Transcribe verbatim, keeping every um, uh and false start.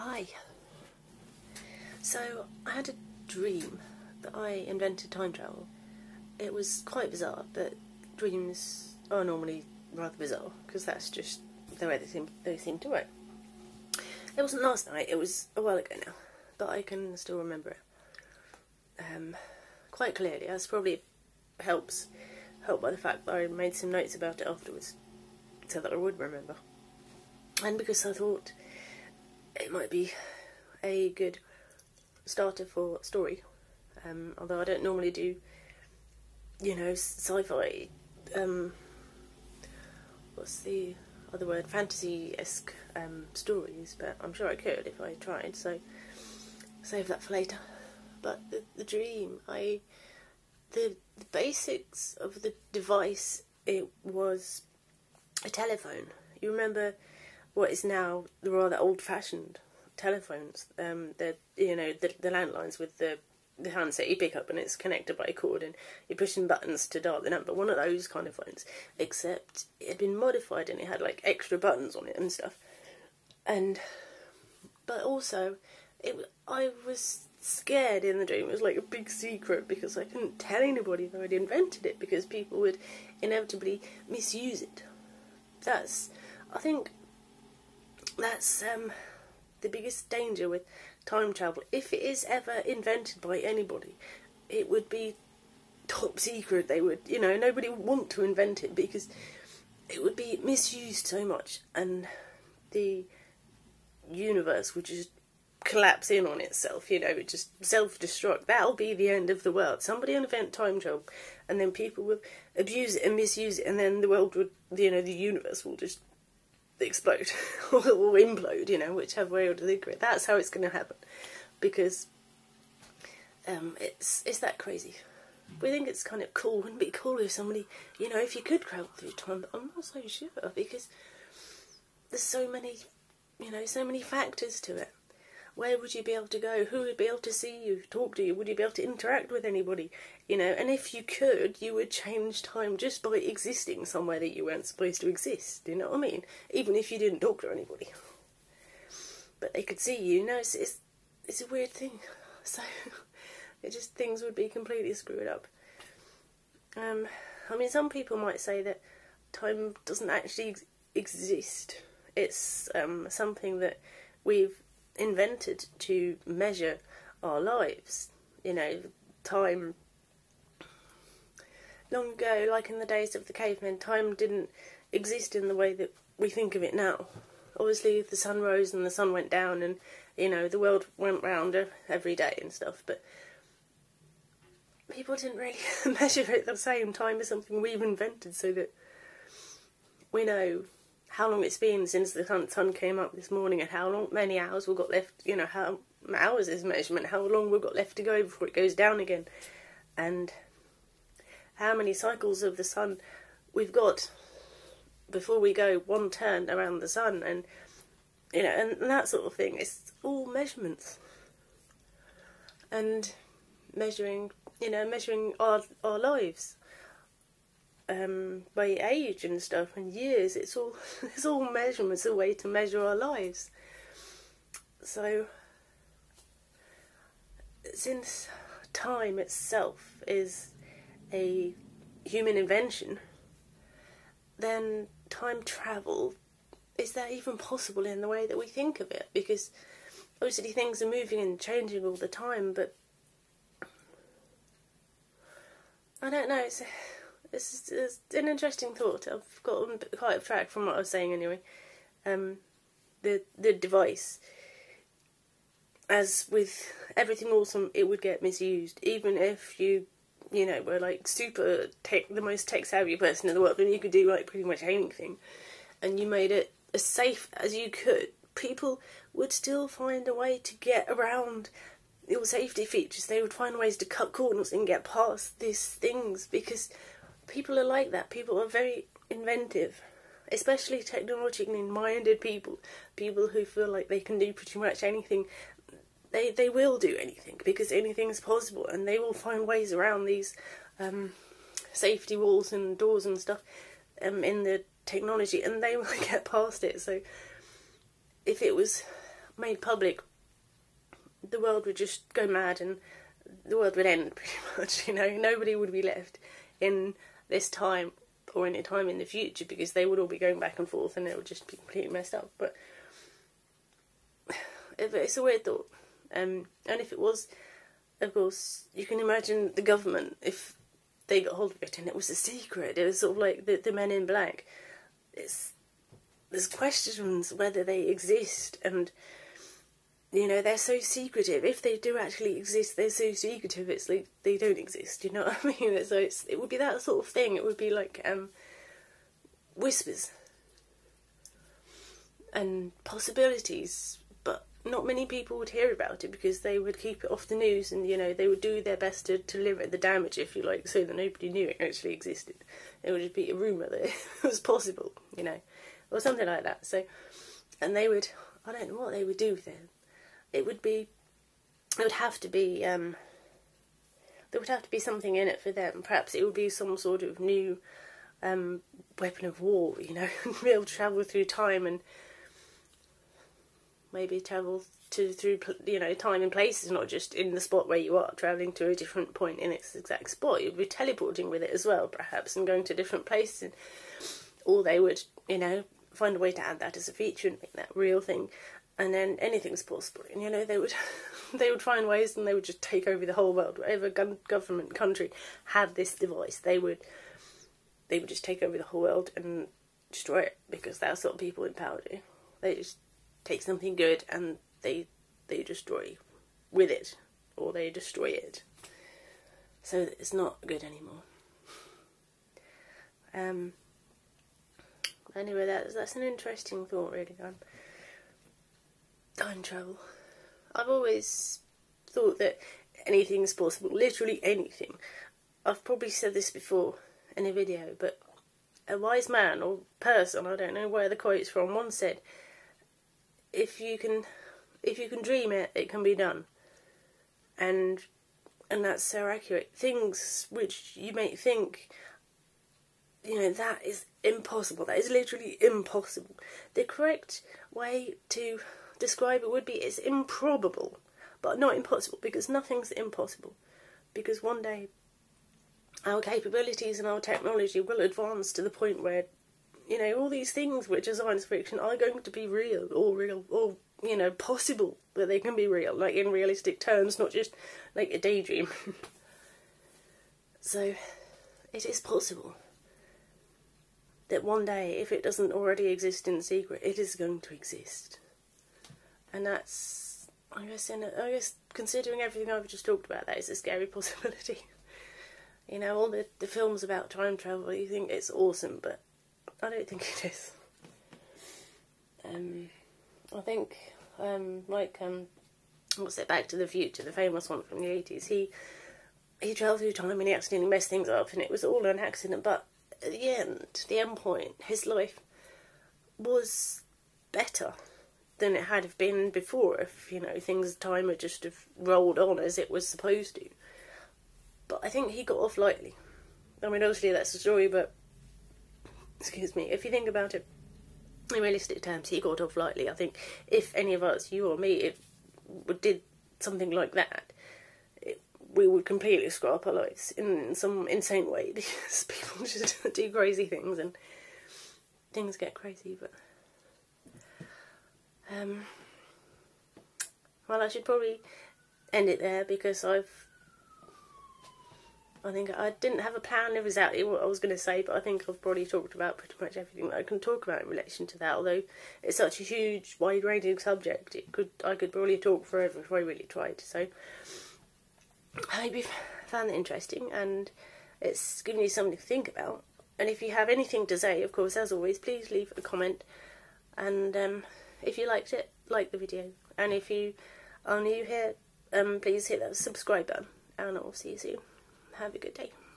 Hi. So I had a dream that I invented time travel. It was quite bizarre, but dreams are normally rather bizarre because that's just the way they seem, they seem to work. It wasn't last night, it was a while ago now, but I can still remember it um, quite clearly. That's probably helps helped by the fact that I made some notes about it afterwards so that I would remember. And because I thought it might be a good starter for a story, um, although I don't normally do, you know, sci-fi, um, what's the other word, fantasy-esque um, stories, but I'm sure I could if I tried, so save that for later. But the, the dream, I, the, the basics of the device, it was a telephone. You remember what is now the rather old-fashioned telephones, um, the you know the, the landlines with the, the handset you pick up and it's connected by a cord and you're pushing buttons to dial the number. One of those kind of phones, except it had been modified and it had like extra buttons on it and stuff. And but also, it I was scared in the dream. It was like a big secret because I couldn't tell anybody that I'd invented it because people would inevitably misuse it. That's I think. That's um, the biggest danger with time travel. If it is ever invented by anybody, it would be top secret. They would, you know, nobody would want to invent it because it would be misused so much and the universe would just collapse in on itself, you know, it just self-destruct. That'll be the end of the world. Somebody will invent time travel and then people will abuse it and misuse it and then the world would, you know, the universe will just explode or implode, you know, whichever way or degree. That's how it's going to happen, because um, it's it's that crazy. We think it's kind of cool. Wouldn't it be cool if somebody, you know, if you could travel through time? But I'm not so sure because there's so many, you know, so many factors to it. Where would you be able to go? Who would be able to see you, talk to you? Would you be able to interact with anybody? You know, and if you could, you would change time just by existing somewhere that you weren't supposed to exist. You know what I mean? Even if you didn't talk to anybody. But they could see you. No, it's, it's, it's a weird thing. So, it just, things would be completely screwed up. Um, I mean, some people might say that time doesn't actually ex exist. It's um, something that we've invented to measure our lives, you know, time. Long ago, like in the days of the cavemen, time didn't exist in the way that we think of it now. Obviously, the sun rose and the sun went down and, you know, the world went round every day and stuff, but people didn't really measure it the same. Time is something we've invented so that we know how long it's been since the sun came up this morning and how long, many hours we've got left, you know, how hours is measurement, how long we've got left to go before it goes down again, and how many cycles of the sun we've got before we go one turn around the sun, and, you know, and, and that sort of thing. It's all measurements. And measuring, you know, measuring our, our lives. Um, by age and stuff and years, it's all it's all measurements, a way to measure our lives. So since time itself is a human invention, then time travel, is that even possible in the way that we think of it? Because obviously things are moving and changing all the time, but I don't know, it's It's, it's an interesting thought. I've gotten quite off track from what I was saying anyway. Um, the the device, as with everything awesome, it would get misused. Even if you, you know, were like super tech, the most tech savvy person in the world, and you could do like pretty much anything, and you made it as safe as you could, people would still find a way to get around your safety features. They would find ways to cut corners and get past these things because people are like that. People are very inventive, especially technologically minded people. People who feel like they can do pretty much anything. They they will do anything because anything is possible, and they will find ways around these um, safety walls and doors and stuff um, in the technology, and they will get past it. So if it was made public, the world would just go mad and the world would end, pretty much, you know. Nobody would be left in this time or any time in the future, because they would all be going back and forth and it would just be completely messed up. But it's a weird thought. Um, and if it was, of course, you can imagine the government, if they got hold of it and it was a secret, it was sort of like the, the Men in Black. It's, there's questions whether they exist, and, you know, they're so secretive. If they do actually exist, they're so secretive, it's like they don't exist, you know what I mean? So it's, it would be that sort of thing. It would be like um, whispers and possibilities, but not many people would hear about it because they would keep it off the news, and, you know, they would do their best to, to limit the damage, if you like, so that nobody knew it actually existed. It would just be a rumour that it was possible, you know, or something like that. So, and they would, I don't know what they would do with it. It would be, it would have to be, um, there would have to be something in it for them. Perhaps it would be some sort of new um, weapon of war, you know, be able to travel through time and maybe travel to through, you know, time and places, not just in the spot where you are, travelling to a different point in its exact spot. You'd be teleporting with it as well, perhaps, and going to different places. And, or they would, you know, find a way to add that as a feature and make that real thing. And then anything's possible. And, you know, they would they would find ways, and they would just take over the whole world. Whatever government country had this device, they would they would just take over the whole world and destroy it, because that's what people in power do. They just take something good and they they destroy with it, or they destroy it so that it's not good anymore. Um. Anyway, that's that's an interesting thought, really. I'm, Time travel. I've always thought that anything's possible, literally anything. I've probably said this before in a video, but a wise man or person, I don't know where the quote's from, once said, if you can if you can dream it, it can be done. And and that's so accurate. Things which you may think, you know, that is impossible, that is literally impossible. The correct way to describe it would be, it's improbable, but not impossible, because nothing's impossible. Because one day our capabilities and our technology will advance to the point where, you know, all these things which are science fiction are going to be real, or real, or, you know, possible that they can be real, like in realistic terms, not just like a daydream. So it is possible that one day, if it doesn't already exist in secret, it is going to exist. And that's, I guess, in a, I guess, considering everything I've just talked about, that is a scary possibility. You know, all the, the films about time travel, you think it's awesome, but I don't think it is. Um, I think, um, like, um, what's it, Back to the Future, the famous one from the eighties, he, he travelled through time and he accidentally messed things up, and it was all an accident, but at the end, the end point, his life was better than it had have been before, if, you know, things, time had just have rolled on as it was supposed to. But I think he got off lightly. I mean, obviously that's the story, but, excuse me, if you think about it in realistic terms, he got off lightly. I think if any of us, you or me, if we did something like that, it, we would completely screw up our lives in some insane way, because people just do crazy things and things get crazy, but... Um, well, I should probably end it there, because I've, I think I didn't have a plan of exactly what I was going to say, but I think I've probably talked about pretty much everything that I can talk about in relation to that, although it's such a huge, wide-ranging subject, it could, I could probably talk forever if I really tried, so I hope you found it interesting, and it's given you something to think about, and if you have anything to say, of course, as always, please leave a comment, and, um... if you liked it, like the video, and if you are new here, um, please hit that subscribe button, and I'll see you soon. Have a good day.